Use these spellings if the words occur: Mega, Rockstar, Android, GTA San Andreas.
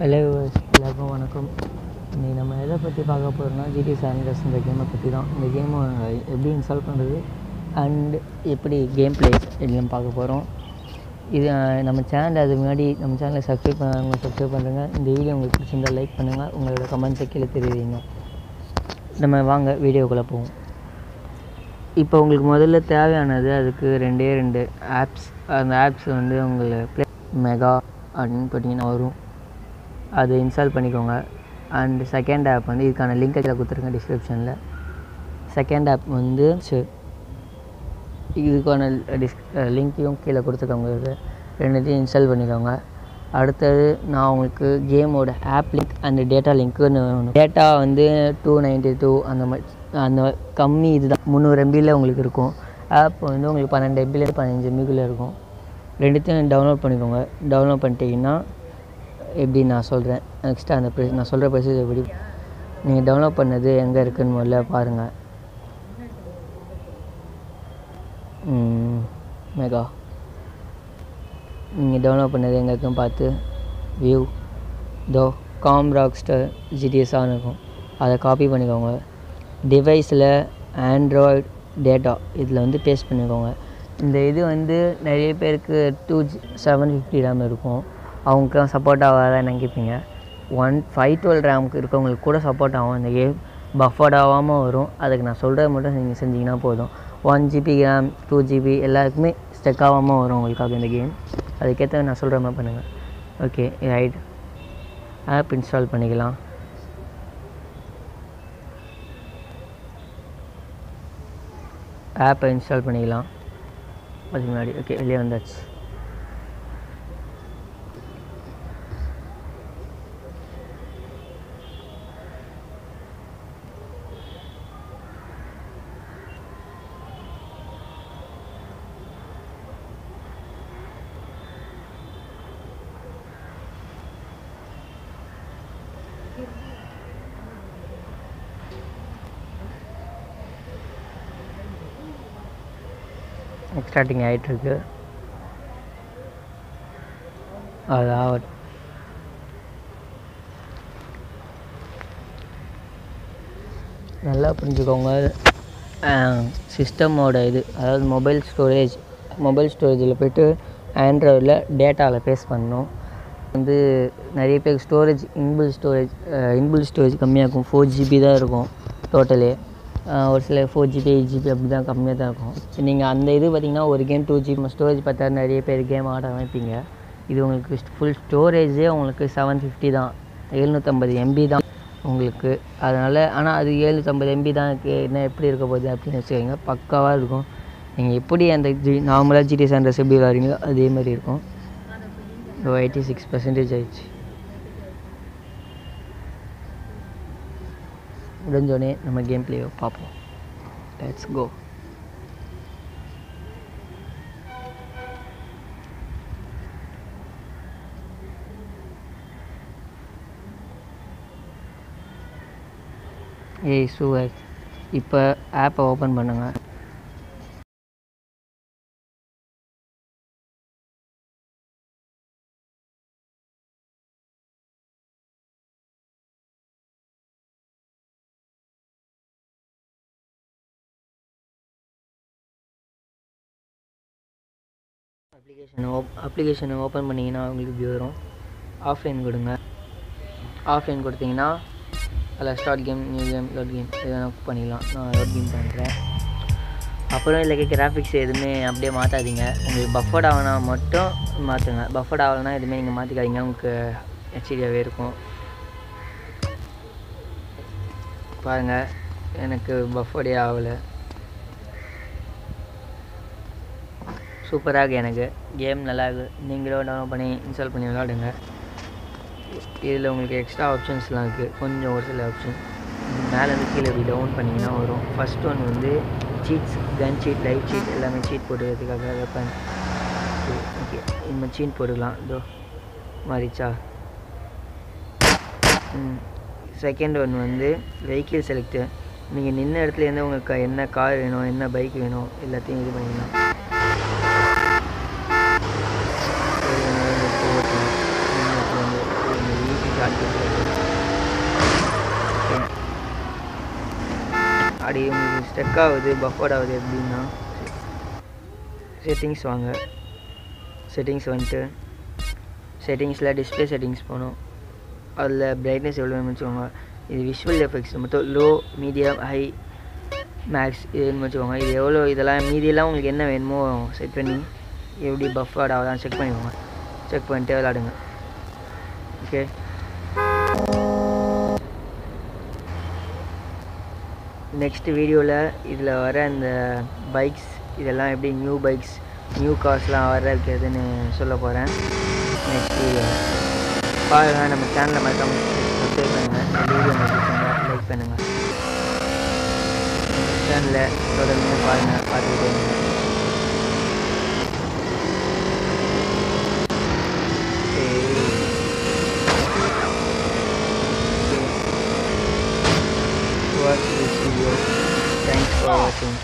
Hello guys, welcome. வணக்கம். நீ நம்ம எதை பத்தி பார்க்க போறோம்னா GTA San Andreas இந்த கேமை பத்தி தான். இந்த கேமை எப்படி இன்ஸ்டால் பண்றது and எப்படி கேம் ப்ளே எல்லாம் பார்க்க போறோம். இது நம்ம சேனல் அது முன்னாடி நம்ம சேனலை சப்ஸ்கிரைப் பண்ணாதவங்க சப்ஸ்கிரைப் பண்ணுங்க. இந்த வீடியோ உங்களுக்கு பிடிச்சிருந்தா லைக் பண்ணுங்க. உங்களோட கமெண்ட்ஸ் கீழ தெரிவிங்க. நம்ம வாங்க வீடியோக்குள்ள போவோம். இப்போ உங்களுக்கு முதல்ல தேவையானது அதுக்கு ரெண்டு ஆப்ஸ். அந்த ஆப்ஸ் வந்து உங்களுக்கு ப்ளே மெகா அப்படின்னு பார்த்தீங்கன்னா வரும், அது இன்ஸ்டால் பண்ணிக்கோங்க. அண்ட் செகண்ட் ஆப் வந்து இதுக்கான லிங்க் கீழே கொடுத்துருங்க டிஸ்கிரிப்ஷனில். செகண்ட் ஆப் வந்து இதுக்கான லிங்க்கையும் கீழே கொடுத்துருக்கோங்க. இது ரெண்டுத்தையும் இன்ஸ்டால் பண்ணிக்கோங்க. அடுத்தது நான் உங்களுக்கு கேமோட ஆப் லிங்க் அண்ட் டேட்டா லிங்க்குன்னு வேணும். டேட்டா வந்து 292 அந்த மாதிரி, அந்த கம்மி இதுதான் 300 MBயில் உங்களுக்கு இருக்கும். ஆப் வந்து உங்களுக்கு 12 MBயில் 15 MBயில் இருக்கும். ரெண்டுத்தையும் டவுன்லோட் பண்ணிக்கோங்க. டவுன்லோட் பண்ணிட்டீங்கன்னா எப்படி நான் சொல்கிறேன் நெக்ஸ்ட்டு அந்த ப்ரைஸ் நான் சொல்கிற ப்ரைஸஸ் எப்படி நீங்கள் டவுன்லோட் பண்ணது எங்கே இருக்குதுன்னு முதல்ல பாருங்கள். மெகா நீங்கள் டவுன்லோட் பண்ணது எங்கே இருக்குன்னு பார்த்து வியூ தோ காம் ராக்ஸ்டார் ஜிடிஎஸ்ஸான்னு இருக்கும், அதை காப்பி பண்ணிக்கோங்க. டிவைஸில் ஆண்ட்ராய்டு டேட்டா இதில் வந்து பேஸ்ட் பண்ணிக்கோங்க. இந்த இது வந்து நிறைய பேருக்கு 2 GB RAM RAM இருக்கும். அவங்களுக்குலாம் சப்போர்ட் ஆகாத நினைப்பீங்க. 512 ரேமுக்கு இருக்கவங்களுக்கு கூட சப்போர்ட் ஆகும். இந்த கேம் பஃபர்ட் ஆகாமல் வரும். அதுக்கு நான் சொல்கிறது மட்டும் நீங்கள் செஞ்சிங்கன்னா போதும். 1 GB RAM 2 GB எல்லாருக்குமே ஸ்டெக் ஆகாமல் வரும் உங்களுக்காக இந்த கேம். அதுக்கேற்ற நான் சொல்கிற மாதிரி பண்ணுங்கள். ஓகே ரைட், ஆப் இன்ஸ்டால் பண்ணிக்கலாம். ஆப்பை இன்ஸ்டால் பண்ணிக்கலாம். அதுக்கு முன்னாடி ஓகே வெளியே வந்தாச்சு. ஸ்டார்டிங் ஆகிட்டுருக்கு. அதாவது நல்லா புரிஞ்சுக்கோங்க சிஸ்டமோட இது, அதாவது மொபைல் ஸ்டோரேஜில் போய்ட்டு ஆண்ட்ராய்டில் டேட்டாவில் பேஸ்ட் பண்ணணும். வந்து நிறைய பேர் ஸ்டோரேஜ் இன்பில் ஸ்டோரேஜ் கம்மியாக இருக்கும். 4 GB தான் இருக்கும் டோட்டலே. ஒரு சில 4 GB 8 GB அப்படி தான் கம்மியாக தான் இருக்கும். நீங்கள் அந்த இது பார்த்திங்கன்னா ஒரு கேம் 2 GB ஸ்டோரேஜ் பார்த்தா நிறைய பேர் கேம் ஆட ஆரம்பிப்பீங்க. இது உங்களுக்கு ஃபுல் ஸ்டோரேஜே உங்களுக்கு 750 தான், 750 MB தான் உங்களுக்கு. அதனால் ஆனால் அது 750 தான் இருக்குது, என்ன எப்படி இருக்க போகுது அப்படின்னு வச்சுக்கோங்க. பக்காவாக இருக்கும். நீங்கள் எப்படி அந்த நார்மலாக ஜிடி சான்ட்ரஸ் எப்படி வரீங்களோ அதே மாதிரி இருக்கும். 86% ஆயிடுச்சு. முடிஞ்சோடனே நம்ம கேம் பிளேவை பார்ப்போம். Let's go. ஏய் சூவர்ஸ், இப்போ ஆப்பை ஓப்பன் பண்ணுங்கள். அப்ளிகேஷனை ஓப்பன் பண்ணிங்கன்னா உங்களுக்கு இப்படி வரும். ஆஃப்லைன் கொடுங்க. ஆஃப்லைன் கொடுத்தீங்கன்னா அதில் start game, new game, load game இதெல்லாம் பண்ணிக்கலாம். நான் லோட் கேம் பண்ணுறேன். அப்புறம் இதில் கேட்க கிராஃபிக்ஸ் எதுவுமே அப்படியே மாற்றாதீங்க. உங்களுக்கு பஃபர்ட் ஆகினா மட்டும் மாற்றுங்க. பஃபர்ட் ஆகலைன்னா எதுவுமே நீங்கள் மாற்றிக்காதீங்க, உங்களுக்கு ஹெச்டியாகவே இருக்கும். பாருங்கள் எனக்கு பஃபர்டே ஆகலை. சூப்பராக எனக்கு கேம் நல்லா இருக்குது. நீங்களும் டவுன்லோட் பண்ணி இன்ஸ்டால் பண்ணி விளாடுங்க. இதில் உங்களுக்கு எக்ஸ்ட்ரா ஆப்ஷன்ஸ்லாம் இருக்குது. கொஞ்சம் ஒரு சில ஆப்ஷன் மேலேருந்து கீழே இப்படி டவுன் பண்ணிங்கன்னா வரும். ஃபஸ்ட் ஒன் வந்து seeds, gun seat, light seat எல்லாமே சீட் போட்டுக்கிறதுக்காக வெப்பன். ஓகே இந்த சீட் போட்டுக்கலாம். இதோ மாறிச்சா. செகண்ட் ஒன் வந்து வெஹிக்கிள் செலக்டர். நீங்கள் நின்ன இடத்துலேருந்து உங்களுக்கு என்ன கார் வேணும், என்ன பைக் வேணும் எல்லாத்தையும் இது பண்ணிக்கலாம். ஸ்டக் ஆகுது, பஃபர் ஆகுது எப்படின்னா செட்டிங்ஸ் வாங்க. செட்டிங்ஸ் வந்துட்டு செட்டிங்ஸில் டிஸ்பிளே செட்டிங்ஸ் போகணும். அதில் பிரைட்னஸ் எவ்வளோ வேணும்னு வச்சுக்கோங்க. இது விஷுவல் எஃபெக்ட்ஸ் மொத்தம் லோ, மீடியம், ஹை, மேக்ஸ் இதுன்னு வச்சுக்கோங்க. இது எவ்வளோ இதெல்லாம் மீதியெல்லாம் உங்களுக்கு என்ன வேணுமோ செட் பண்ணி எப்படி பஃபர் ஆகுதான்னு செக் பண்ணிக்கோங்க. செக் பண்ணிட்டு விளாடுங்க. ஓகே, நெக்ஸ்ட் வீடியோவில் இதில் வர அந்த பைக்ஸ் இதெல்லாம் எப்படி நியூ பைக்ஸ் நியூ கார்ஸ்லாம் வர இருக்குதுன்னு சொல்ல போகிறேன். நெக்ஸ்ட் வீடியோ பாருங்கள். நம்ம சேனலில் மறக்காம சப்ஸ்கிரைப் பண்ணுங்கள், வீடியோ லைக் பண்ணுங்கள், சேனலில் தொடர்ந்து பாருங்கள், பார்த்துக்கிட்டே watch this video. Thanks for watching.